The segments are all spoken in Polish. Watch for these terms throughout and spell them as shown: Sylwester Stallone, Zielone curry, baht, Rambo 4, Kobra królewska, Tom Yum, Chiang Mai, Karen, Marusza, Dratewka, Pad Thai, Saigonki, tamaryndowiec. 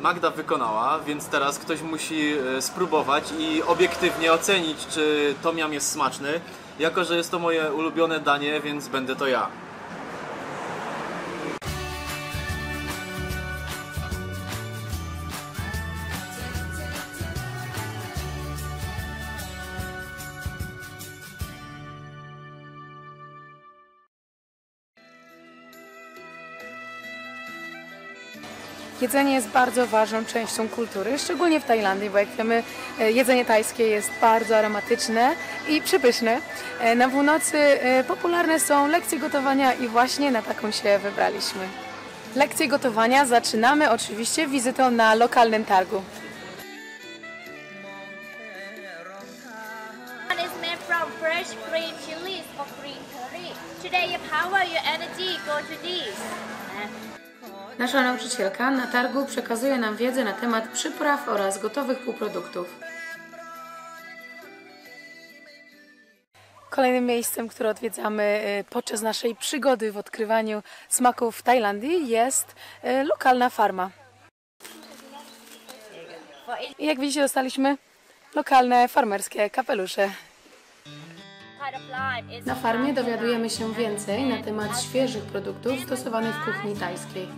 Magda wykonała, więc teraz ktoś musi spróbować i obiektywnie ocenić, czy Tom Yum jest smaczny. Jako że jest to moje ulubione danie, więc będę to ja. Jedzenie jest bardzo ważną częścią kultury, szczególnie w Tajlandii, bo jak wiemy, jedzenie tajskie jest bardzo aromatyczne i przepyszne. Na północy popularne są lekcje gotowania i właśnie na taką się wybraliśmy. Lekcje gotowania zaczynamy oczywiście wizytą na lokalnym targu. Nasza nauczycielka na targu przekazuje nam wiedzę na temat przypraw oraz gotowych półproduktów. Kolejnym miejscem, które odwiedzamy podczas naszej przygody w odkrywaniu smaków w Tajlandii, jest lokalna farma. I jak widzicie, dostaliśmy lokalne farmerskie kapelusze. Na farmie dowiadujemy się więcej na temat świeżych produktów stosowanych w kuchni tajskiej.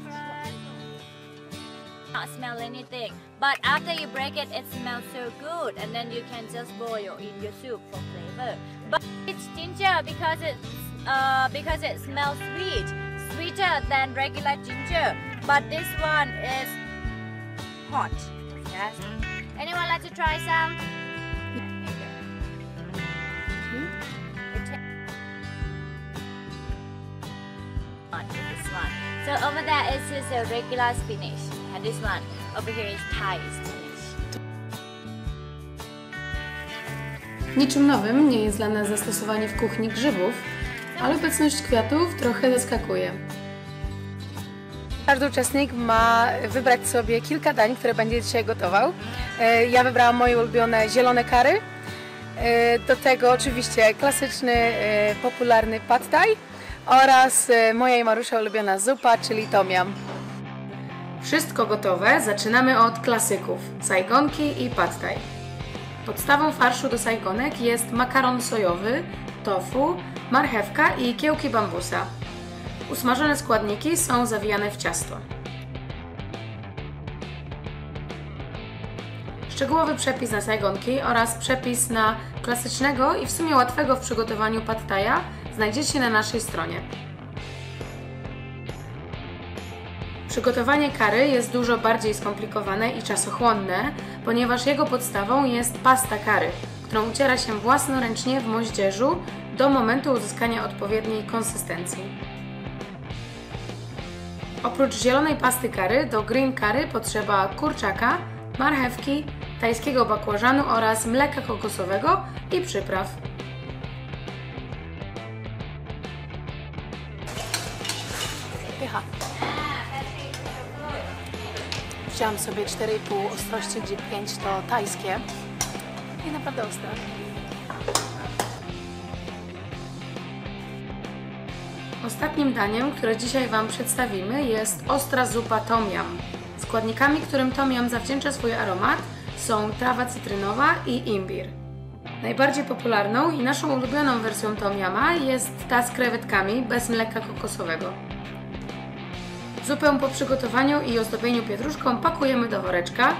Niczym nowym nie jest dla nas zastosowanie w kuchni grzybów, ale obecność kwiatów trochę zaskakuje. Każdy uczestnik ma wybrać sobie kilka dań, które będzie dzisiaj gotował. Ja wybrałam moje ulubione zielone curry. Do tego oczywiście klasyczny, popularny Pad Thai oraz moja i Marusza ulubiona zupa, czyli Tom Yum. Wszystko gotowe zaczynamy od klasyków, sajgonki i Pad Thai. Podstawą farszu do sajgonek jest makaron sojowy, tofu, marchewka i kiełki bambusa. Usmażone składniki są zawijane w ciasto. Szczegółowy przepis na sajgonki oraz przepis na klasycznego i w sumie łatwego w przygotowaniu Pad Thai'a znajdziecie na naszej stronie. Przygotowanie curry jest dużo bardziej skomplikowane i czasochłonne, ponieważ jego podstawą jest pasta curry, którą uciera się własnoręcznie w moździerzu do momentu uzyskania odpowiedniej konsystencji. Oprócz zielonej pasty curry do green curry potrzeba kurczaka, marchewki, tajskiego bakłażanu oraz mleka kokosowego i przypraw. Pycha. Wziąłam sobie 4,5 ostrości, gdzie 5 to tajskie i naprawdę ostre. Ostatnim daniem, które dzisiaj Wam przedstawimy, jest ostra zupa Tom Yum. Składnikami, którym Tom Yum zawdzięcza swój aromat, są trawa cytrynowa i imbir. Najbardziej popularną i naszą ulubioną wersją Tom Yuma jest ta z krewetkami bez mleka kokosowego. Zupę po przygotowaniu i ozdobieniu pietruszką pakujemy do woreczka.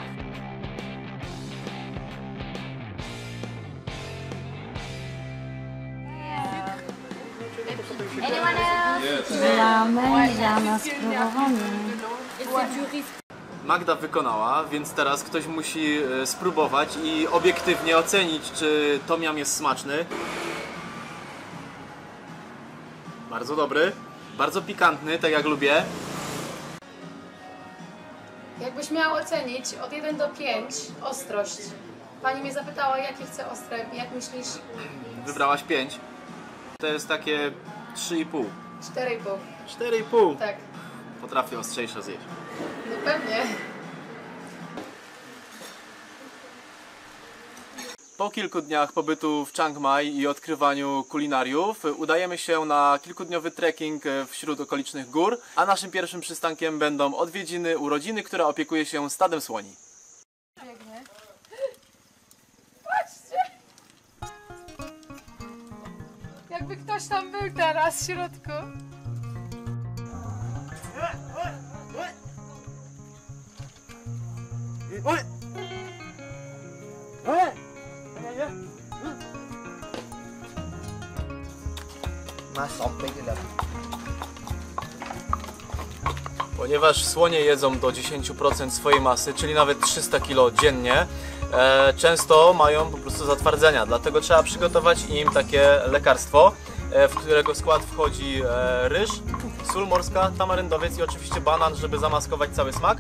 Magda wykonała, więc teraz ktoś musi spróbować i obiektywnie ocenić, czy Tom Yum jest smaczny. Bardzo dobry, bardzo pikantny, tak jak lubię. Jakbyś miał ocenić od 1 do 5 ostrość. Pani mnie zapytała, jakie chcę ostre, jak myślisz? Wybrałaś 5. To jest takie 3,5. 4,5. 4,5? Tak. Potrafię ostrzejsze zjeść. No pewnie. Po kilku dniach pobytu w Chiang Mai i odkrywaniu kulinariów udajemy się na kilkudniowy trekking wśród okolicznych gór, a naszym pierwszym przystankiem będą odwiedziny u rodziny, która opiekuje się stadem słoni. Biegnie. Patrzcie! Jakby ktoś tam był teraz w środku. Ponieważ słonie jedzą do 10% swojej masy, czyli nawet 300 kg dziennie, często mają po prostu zatwardzenia, dlatego trzeba przygotować im takie lekarstwo, w którego skład wchodzi ryż, sól morska, tamaryndowiec i oczywiście banan, żeby zamaskować cały smak.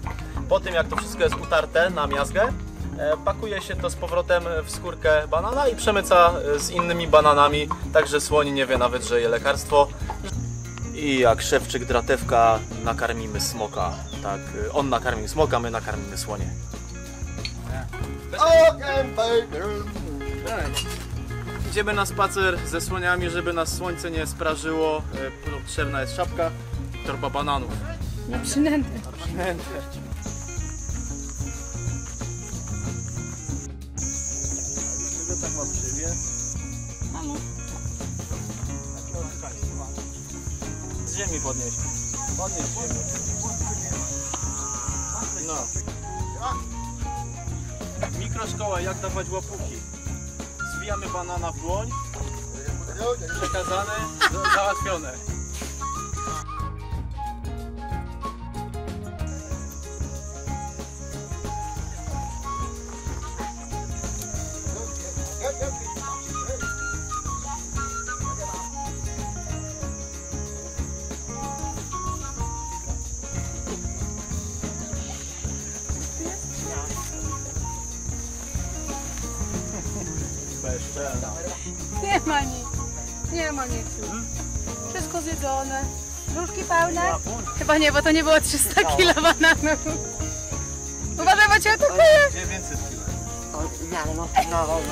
Po tym jak to wszystko jest utarte na miazgę, pakuje się to z powrotem w skórkę banana i przemyca z innymi bananami, także słoń nie wie nawet, że je lekarstwo. I jak szewczyk dratewka, nakarmimy smoka. Tak, on nakarmił smoka, my nakarmimy słonie. Idziemy na spacer ze słoniami, żeby nas słońce nie sprażyło. Potrzebna jest szapka, torba bananów. Na przynętę. Tak mam żywię. Halo. Z ziemi podnieś. Podnieś ziemię. No. Mikroszkoła, jak dawać łapówki. Zwijamy banana w dłoń. Przekazane, załatwione. Nie ma nic, nie ma nic. Wszystko zjedzone, różki pełne. Chyba nie, bo to nie było 300 kg bananów. Uważaj, bo cię atakuje. 900 kg.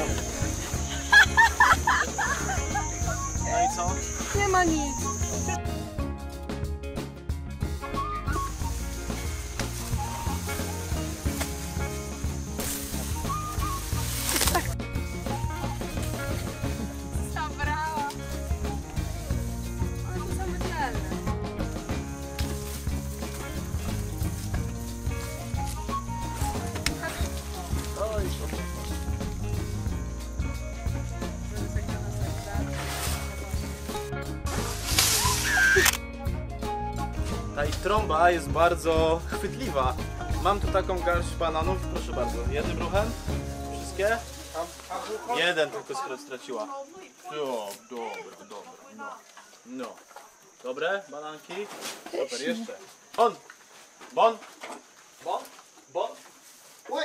No i co? Nie ma nic. Ta ich trąba jest bardzo chwytliwa. Mam tu taką garść bananów, proszę bardzo. Jednym ruchem? Wszystkie? Jeden tylko straciła. No, dobra, dobra. No. Dobre bananki? Super, jeszcze. Bon! Bon! Bon! Bon! Uj!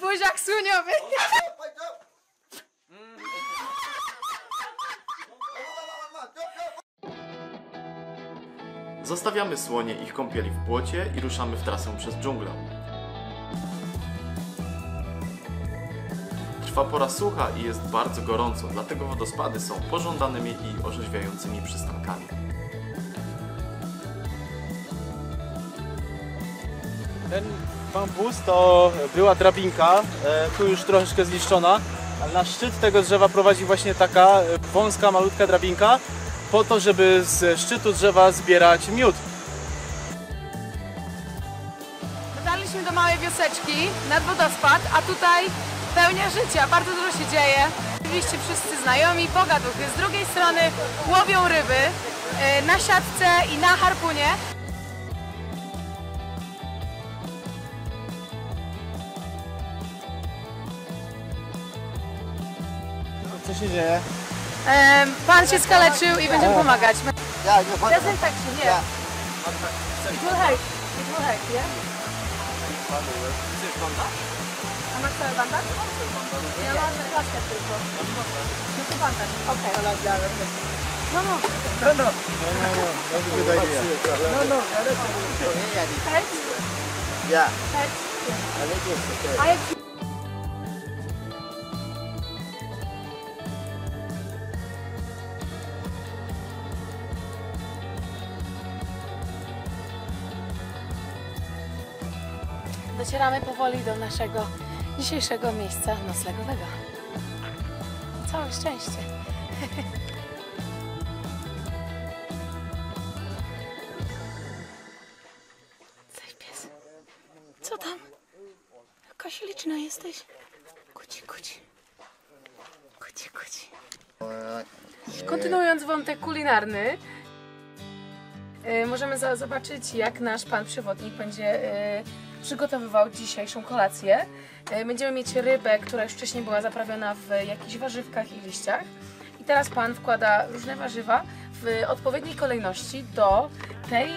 Buziak słoniowy! Zostawiamy słonie ich kąpieli w błocie i ruszamy w trasę przez dżunglę. Trwa pora sucha i jest bardzo gorąco, dlatego wodospady są pożądanymi i orzeźwiającymi przystankami. Ten bambus to była drabinka, tu już troszeczkę zniszczona, ale na szczyt tego drzewa prowadzi właśnie taka wąska, malutka drabinka, po to, żeby z szczytu drzewa zbierać miód. Dotarliśmy do małej wioseczki nad wodospad, a tutaj pełnia życia, bardzo dużo się dzieje. Oczywiście wszyscy znajomi, pogaduchy. Z drugiej strony łowią ryby na siatce i na harpunie. Co się dzieje? Pan się skaleczył i będziemy pomagać. Dezynfekcji, nie. It will help, nie? A masz cały bandaż? Ja mam plaskę tylko. No to bandaż, okej. No. I think it's the third. Docieramy powoli do naszego dzisiejszego miejsca noclegowego. Całe szczęście. Cześć pies. Co tam? Jaka śliczna jesteś. Kuci, kuci. Kuci, kuci. Kontynuując wątek kulinarny, możemy zobaczyć, jak nasz pan przewodnik będzie przygotowywał dzisiejszą kolację. Będziemy mieć rybę, która już wcześniej była zaprawiona w jakichś warzywkach i liściach. I teraz pan wkłada różne warzywa w odpowiedniej kolejności do tej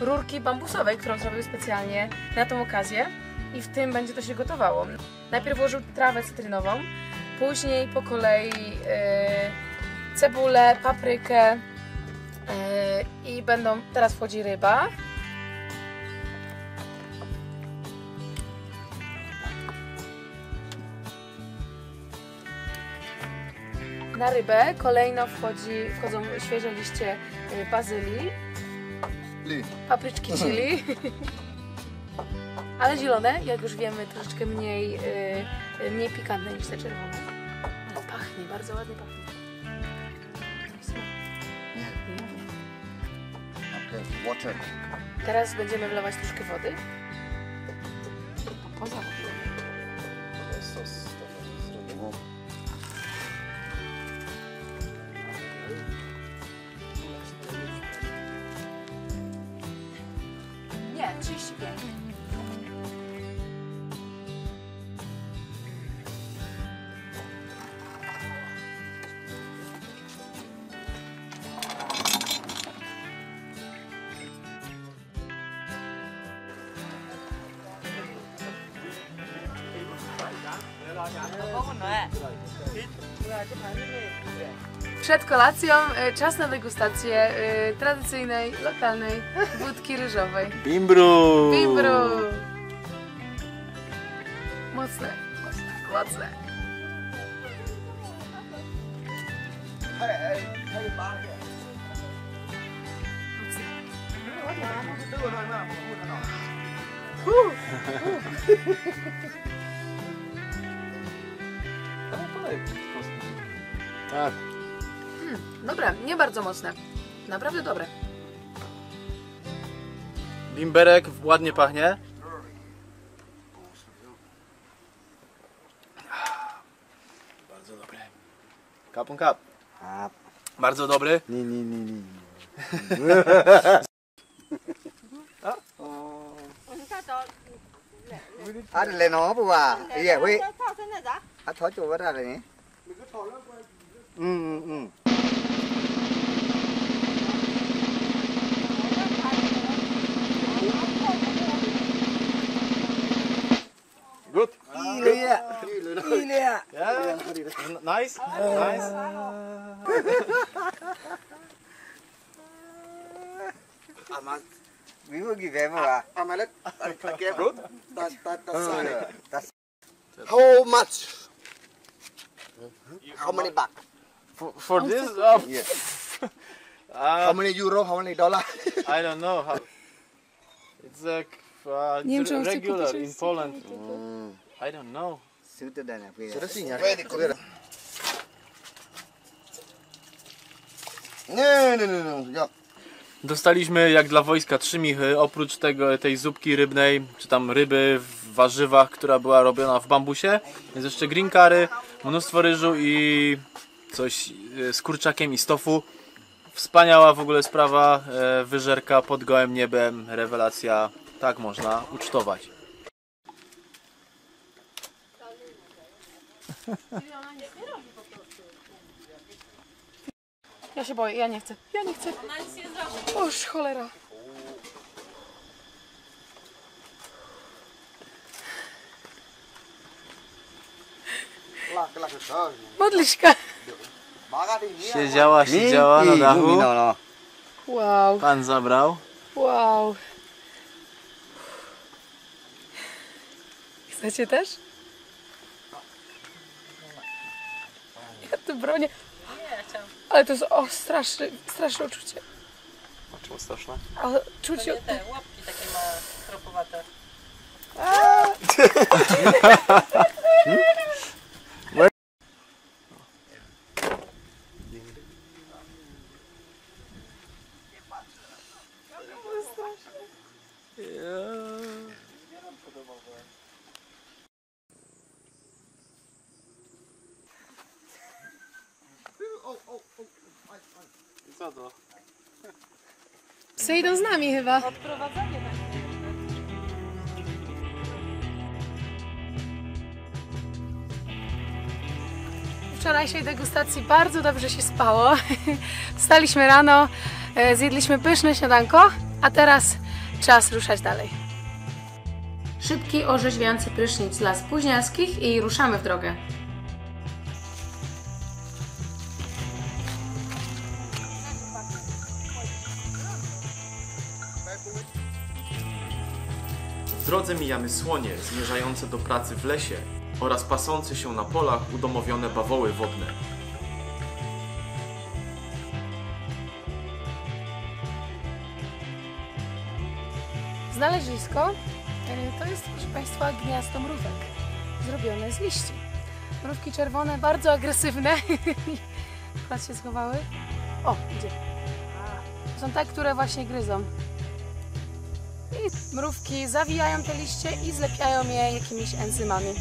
rurki bambusowej, którą zrobił specjalnie na tą okazję. I w tym będzie to się gotowało. Najpierw włożył trawę cytrynową, później po kolei cebulę, paprykę i teraz wchodzi ryba. Na rybę kolejno wchodzą świeże liście bazylii, papryczki chili, ale zielone, jak już wiemy, troszeczkę mniej pikantne niż te czerwone. No, pachnie, bardzo ładnie pachnie. Teraz będziemy wlewać troszkę wody. Poza Nie, 35. Przed kolacją czas na degustację tradycyjnej, lokalnej wódki ryżowej. Bimbru! Bimbru! Mocne, mocne, mocne. Tak. Dobre, nie bardzo mocne. Naprawdę dobre. Bimberek ładnie pachnie. Bardzo dobre. Kapun kap. Bardzo dobry. Nie. Ale Leno była. A to co wyraża, nie? Good. Yeah. Nice. We will give him How much? How many baht? For this? Oh, yeah. How many euro? How many dollar? I don't know. It's like regular in Poland. I don't know. No. Dostaliśmy jak dla wojska 3 michy, oprócz tej zupki rybnej, czy tam ryby w warzywach, która była robiona w bambusie. Jest jeszcze green curry, mnóstwo ryżu i coś z kurczakiem i z tofu. Wspaniała w ogóle sprawa, wyżerka pod gołym niebem, rewelacja. Tak można ucztować. Ja się boję, ja nie chcę. Oż cholera. Modliszka. Siedziała na dachu. Wow. Pan zabrał. Wow. Chcecie też? Ja to bronię. Ale to jest straszne uczucie. A czemu straszne? A czucie... To nie te łapki takie małe, kropowate. Psy idą z nami chyba. Odprowadzanie tak. Wczorajszej degustacji bardzo dobrze się spało. Wstaliśmy rano, zjedliśmy pyszne śniadanko, a teraz czas ruszać dalej. Szybki, orzeźwiający prysznic dla spóźnialskich i ruszamy w drogę. W drodze mijamy słonie zmierzające do pracy w lesie oraz pasące się na polach udomowione bawoły wodne. Znalezisko to jest, proszę Państwa, gniazdo mrówek zrobione z liści. Mrówki czerwone, bardzo agresywne. Akurat się schowały. O, idzie. Są te, które właśnie gryzą. I mrówki zawijają te liście i zlepiają je jakimiś enzymami.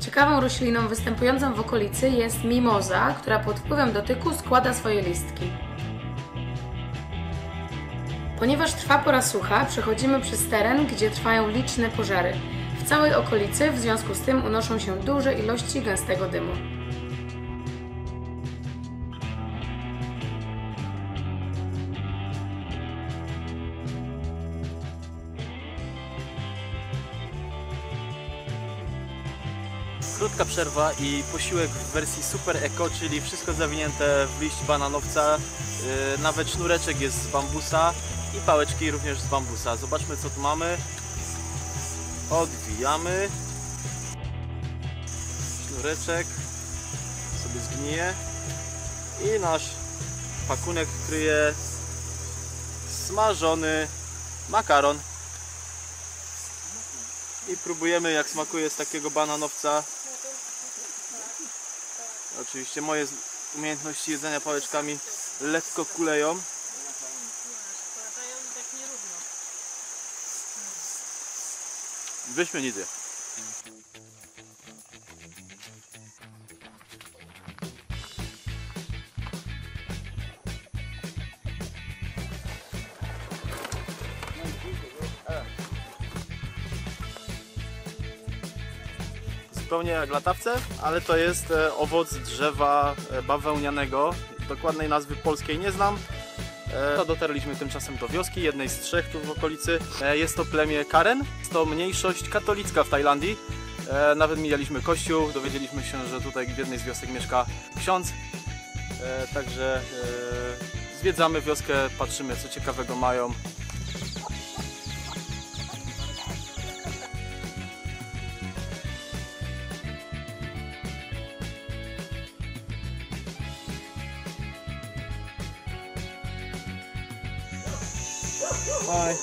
Ciekawą rośliną występującą w okolicy jest mimoza, która pod wpływem dotyku składa swoje listki. Ponieważ trwa pora sucha, przechodzimy przez teren, gdzie trwają liczne pożary. W całej okolicy w związku z tym unoszą się duże ilości gęstego dymu. Krótka przerwa i posiłek w wersji super eko, czyli wszystko zawinięte w liść bananowca, nawet sznureczek jest z bambusa i pałeczki również z bambusa. Zobaczmy, co tu mamy. Odwijamy. Sznureczek sobie zgnije i nasz pakunek kryje smażony makaron. I próbujemy, jak smakuje z takiego bananowca. Oczywiście moje umiejętności jedzenia pałeczkami lekko kuleją. Wyśmienity. Zupełnie jak latawce, ale to jest owoc drzewa bawełnianego. Dokładnej nazwy polskiej nie znam. Dotarliśmy tymczasem do wioski, jednej z trzech tu w okolicy. Jest to plemię Karen, jest to mniejszość katolicka w Tajlandii. Nawet mijaliśmy kościół, dowiedzieliśmy się, że tutaj w jednej z wiosek mieszka ksiądz. Także zwiedzamy wioskę, patrzymy, co ciekawego mają. Bye.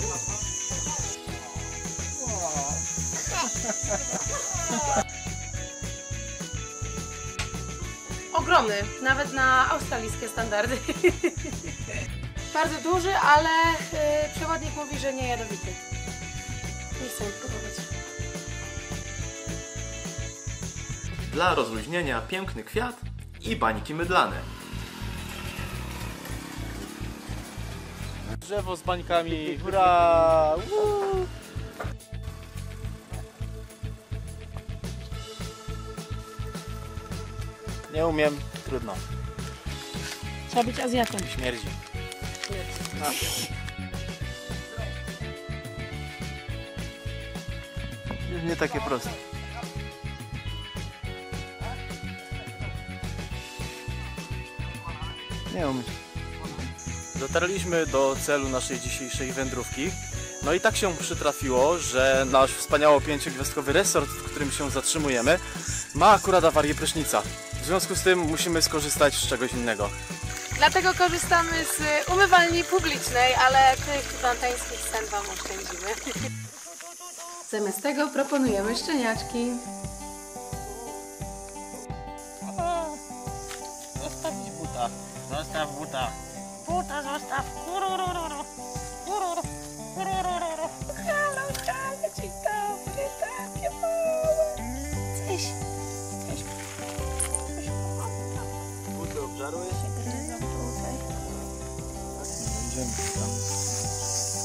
Ogromny, nawet na australijskie standardy. Bardzo duży, ale przewodnik mówi, że nie jadowity. Nie chcę próbować. Dla rozluźnienia piękny kwiat i bańki mydlane. Drzewo z bańkami, hurra! Woo! Nie umiem, trudno. Trzeba być Azjatem. Śmierdzi. Nie takie proste. Nie umiem. Dotarliśmy do celu naszej dzisiejszej wędrówki. No i tak się przytrafiło, że nasz wspaniały 5-gwiazdkowy resort, w którym się zatrzymujemy, ma akurat awarię prysznica. W związku z tym musimy skorzystać z czegoś innego. Dlatego korzystamy z umywalni publicznej, ale tych fontańskich sen wam oszczędzimy. Zamiast tego proponujemy szczeniaczki. Zostawić buta. Zostaw buta. Buta zostaw.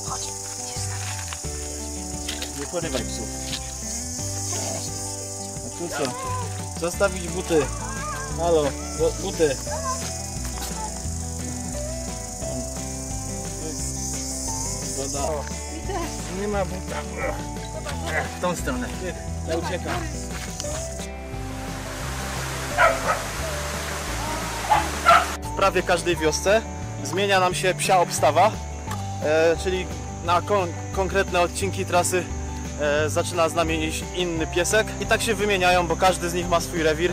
Chodź, idziesz z nami. Nie porywaj psów. A tu co? Zostawić buty. Halo, buty. Woda. Nie ma buta. W tą stronę. Ja uciekam. W prawie każdej wiosce zmienia nam się psia obstawa, czyli na konkretne odcinki trasy zaczyna z nami iść inny piesek i tak się wymieniają, bo każdy z nich ma swój rewir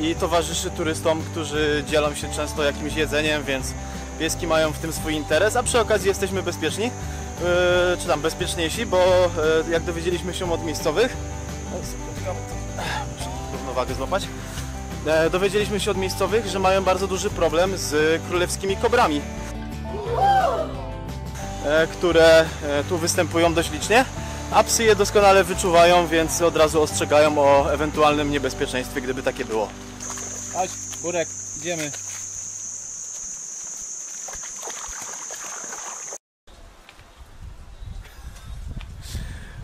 i towarzyszy turystom, którzy dzielą się często jakimś jedzeniem, więc pieski mają w tym swój interes, a przy okazji jesteśmy bezpieczni, czy tam bezpieczniejsi, bo jak dowiedzieliśmy się od miejscowych, muszę równowagę złapać, dowiedzieliśmy się od miejscowych, że mają bardzo duży problem z królewskimi kobrami, które tu występują dość licznie, a psy je doskonale wyczuwają, więc od razu ostrzegają o ewentualnym niebezpieczeństwie, gdyby takie było. Chodź, Burek, idziemy.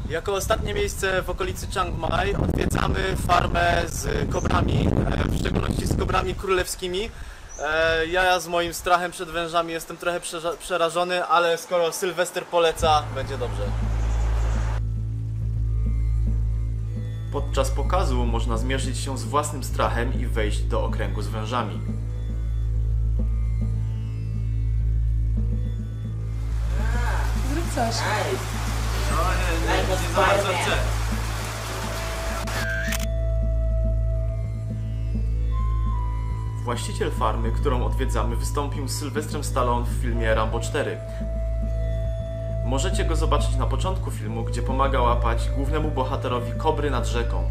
Jako ostatnie miejsce w okolicy Chiang Mai odwiedzamy farmę z kobrami, w szczególności z kobrami królewskimi. Ja z moim strachem przed wężami jestem trochę przerażony, ale skoro Sylwester poleca, będzie dobrze. Podczas pokazu można zmierzyć się z własnym strachem i wejść do okręgu z wężami. Zrób coś. Nie bardzo chcę. Właściciel farmy, którą odwiedzamy, wystąpił z Sylwestrem Stallone w filmie Rambo 4. Możecie go zobaczyć na początku filmu, gdzie pomaga łapać głównemu bohaterowi kobry nad rzeką.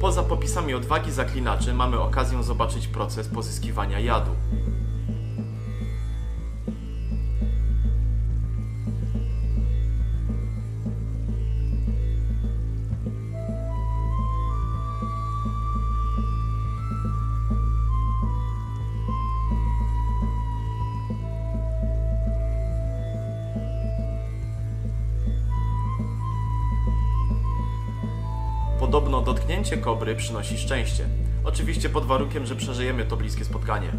Poza popisami odwagi zaklinaczy mamy okazję zobaczyć proces pozyskiwania jadu. Podobno dotknięcie kobry przynosi szczęście. Oczywiście pod warunkiem, że przeżyjemy to bliskie spotkanie.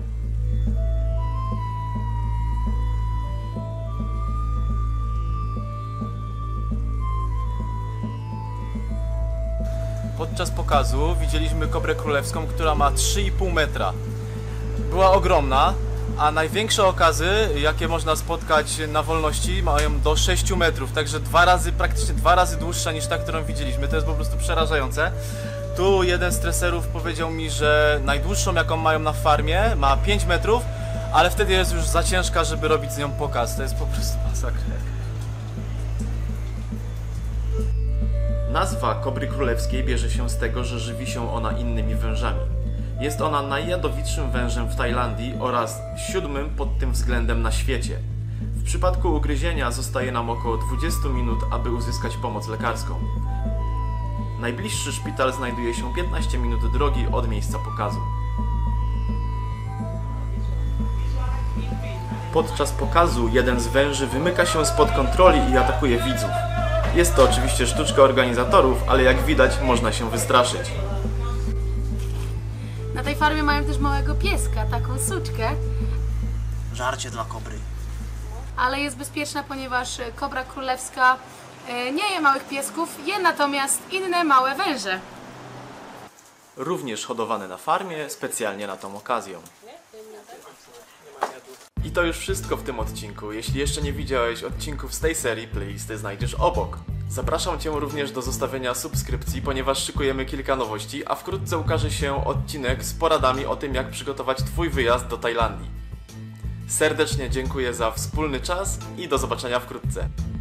Podczas pokazu widzieliśmy kobrę królewską, która ma 3,5 metra. Była ogromna, a największe okazy, jakie można spotkać na wolności, mają do 6 metrów, także praktycznie dwa razy dłuższa niż ta, którą widzieliśmy. To jest po prostu przerażające. Tu jeden z treserów powiedział mi, że najdłuższą, jaką mają na farmie, ma 5 metrów, ale wtedy jest już za ciężka, żeby robić z nią pokaz. To jest po prostu masakra. Nazwa kobry królewskiej bierze się z tego, że żywi się ona innymi wężami. Jest ona najjadowitszym wężem w Tajlandii oraz 7. pod tym względem na świecie. W przypadku ugryzienia zostaje nam około 20 minut, aby uzyskać pomoc lekarską. Najbliższy szpital znajduje się 15 minut drogi od miejsca pokazu. Podczas pokazu jeden z węży wymyka się spod kontroli i atakuje widzów. Jest to oczywiście sztuczka organizatorów, ale jak widać można się wystraszyć. Na tej farmie mają też małego pieska, taką suczkę. Żarcie dla kobry. ale jest bezpieczna, ponieważ kobra królewska nie je małych piesków, je natomiast inne małe węże. Również hodowane na farmie, specjalnie na tą okazję. I to już wszystko w tym odcinku. Jeśli jeszcze nie widziałeś odcinków z tej serii, playlisty znajdziesz obok. Zapraszam Cię również do zostawienia subskrypcji, ponieważ szykujemy kilka nowości, a wkrótce ukaże się odcinek z poradami o tym, jak przygotować Twój wyjazd do Tajlandii. Serdecznie dziękuję za wspólny czas i do zobaczenia wkrótce.